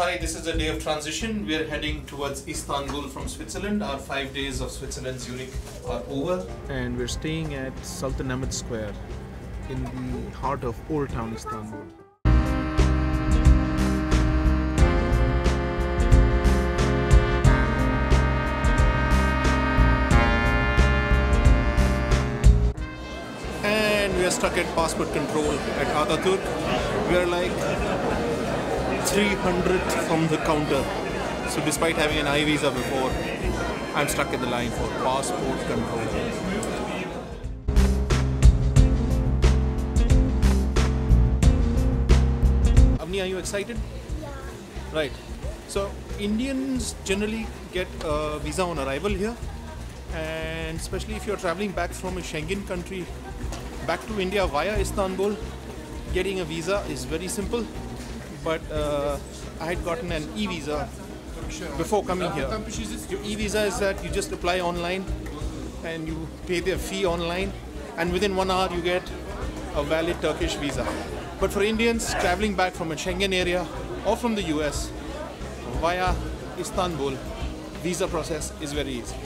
hi, this is a day of transition. We are heading towards Istanbul from Switzerland. Our 5 days of Switzerland, Zurich are over. And we're staying at Sultan Ahmed Square in the heart of Old Town Istanbul. And we are stuck at passport control at Ataturk. We are like 300th from the counter. So despite having an I visa before, I'm stuck in the line for passport control. Are you excited? Yeah. Right. So Indians generally get a visa on arrival here, and especially if you're traveling back from a Schengen country back to India via Istanbul, getting a visa is very simple. But I had gotten an e-visa before coming here. Your e-visa is that you just apply online and you pay their fee online, and within 1 hour you get a valid Turkish visa. But for Indians traveling back from a Schengen area or from the US via Istanbul, visa process is very easy.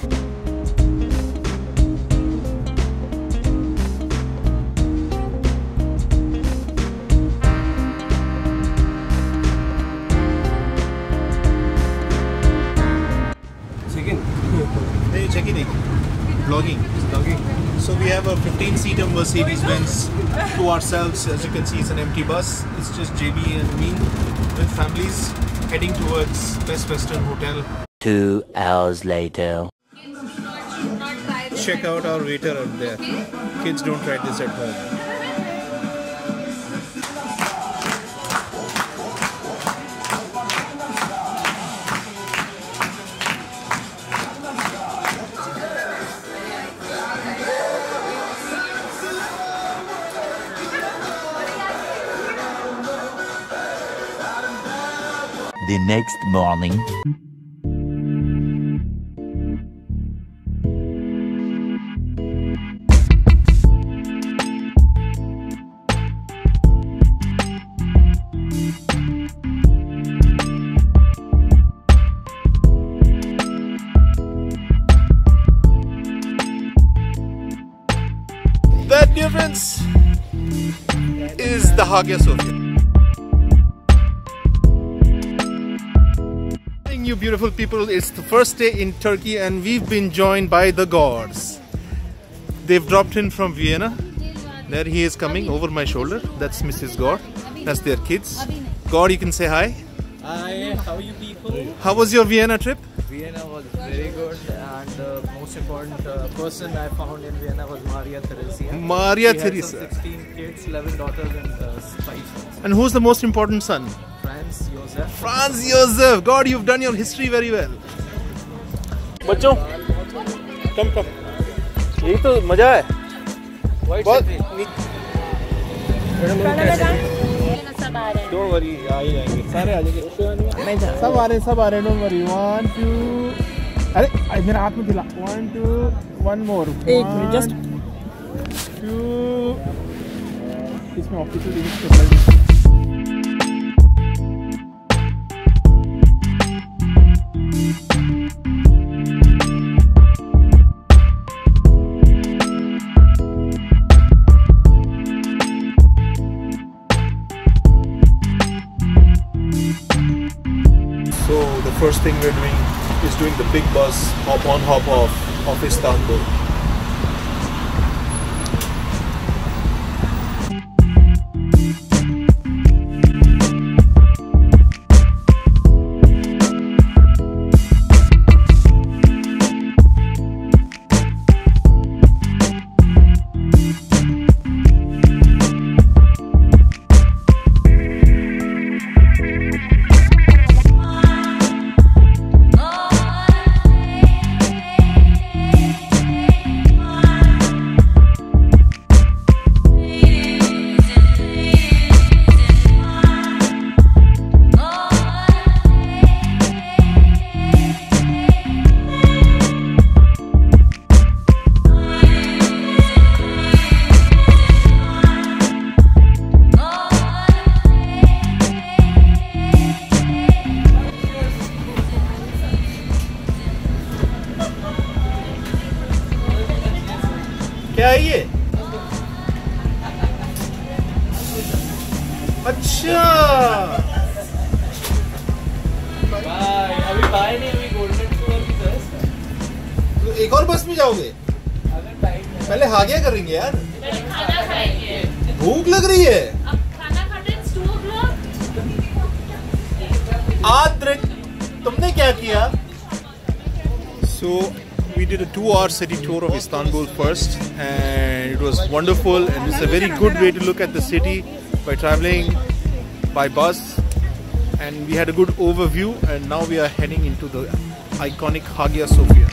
Check-in. Hey, check-in. Vlogging. So we have a 15-seater Mercedes-Benz to ourselves. As you can see, it's an empty bus. It's just JB and me with families heading towards Best Western Hotel. 2 hours later. Check out our waiter out there. Kids, don't try this at home. The next morning. The difference is the Hagia Sophia. You beautiful people, it's the first day in Turkey and we've been joined by the Gords. They've dropped in from Vienna. There he is coming over my shoulder. That's Mrs. Gord. That's their kids. Gord, you can say hi. Hi, how are you people? How was your Vienna trip? Vienna was very good, and the most important person I found in Vienna was Maria Theresa. Maria Theresa. 16 kids, 11 daughters and 5 sons. And who's the most important son? Franz Yosef. Franz Yosef! God, you've done your history very well. Bacho, come, come. This is fun. White saffron. Don't worry, I'll come. सब आ रहे हैं, सब आ रहे हैं. Don't worry. 1, 2. अरे मेरा हाथ में दिला. 1, 2. One more. एक मिनट just. 2. इसमें official English. First thing we're doing is doing the big bus hop on hop off of Istanbul. अच्छा बाय अभी बाय नहीं अभी गोल्डन टूर की बस तो एक और बस में जाओगे अगर टाइम है पहले हागिया करेंगे यार खाना खाएंगे भूख लग रही है अब खाना खा रहे हैं स्टोव आद्रिक तुमने क्या किया so we did a 2-hour city tour of Istanbul first and it was wonderful and it's a very good way to look at the city by traveling by bus and we had a good overview and now we are heading into the iconic Hagia Sophia.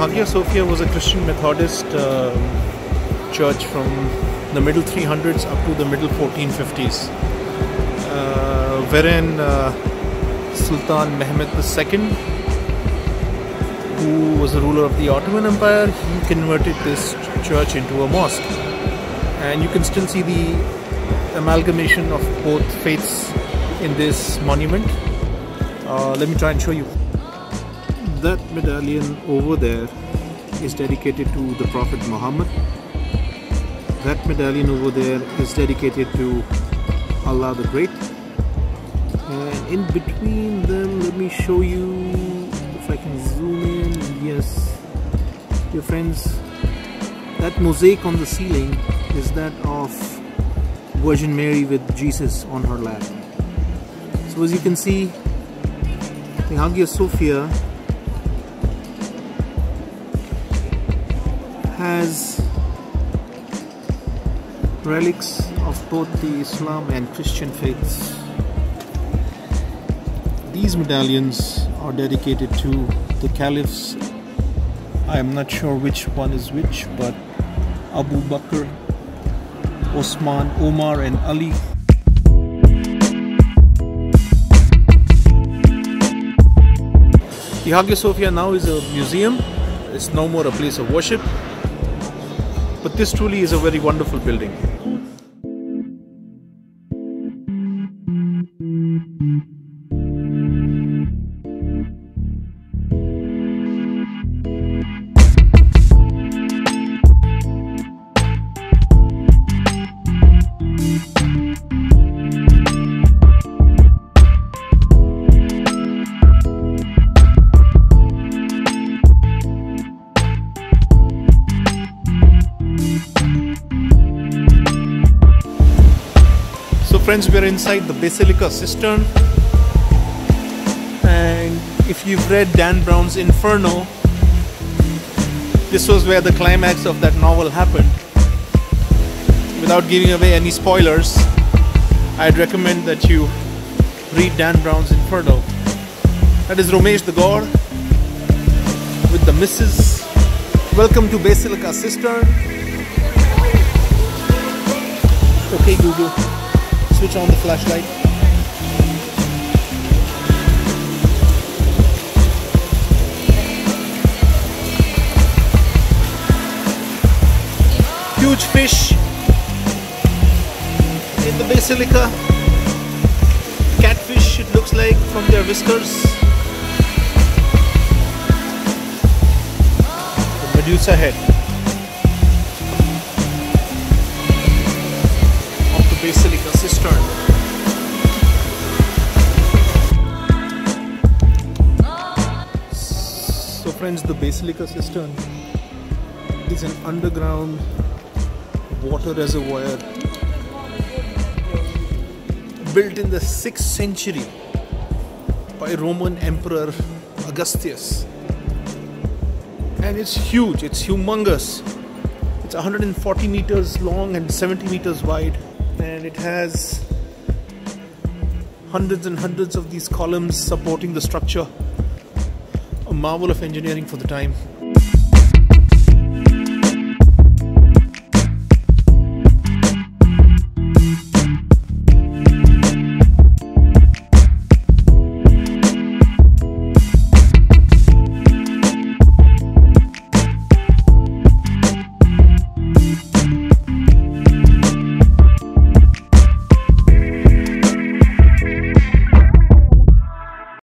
Hagia Sophia was a Christian Methodist church from the middle 300s up to the middle 1450s, wherein Sultan Mehmed II, who was the ruler of the Ottoman Empire, he converted this church into a mosque. And you can still see the amalgamation of both faiths in this monument. Let me try and show you. That medallion over there is dedicated to the Prophet Muhammad. That medallion over there is dedicated to Allah the Great. And in between them, let me show you if I can zoom in. Yes, dear friends, that mosaic on the ceiling is that of Virgin Mary with Jesus on her lap. So as you can see, the Hagia Sophia has relics of both the Islam and Christian faiths. These medallions are dedicated to the caliphs. I am not sure which one is which, but Abu Bakr, Osman, Omar and Ali. The Hagia Sophia now is a museum. It's no more a place of worship. But this truly is a very wonderful building. Friends, we are inside the Basilica Cistern, and if you've read Dan Brown's Inferno, this was where the climax of that novel happened. Without giving away any spoilers, I'd recommend that you read Dan Brown's Inferno. That is Romesh the Gaur with the missus. Welcome to Basilica Cistern. Okay Google, switch on the flashlight. Huge fish in the basilica. Catfish, it looks like, from their whiskers. Medusa head of the Basilica Cistern. Friends, the Basilica Cistern is an underground water reservoir built in the 6th century by Roman Emperor Augustus, and it's huge, it's humongous. It's 140 meters long and 70 meters wide, and it has hundreds and hundreds of these columns supporting the structure. Marvel of engineering for the time.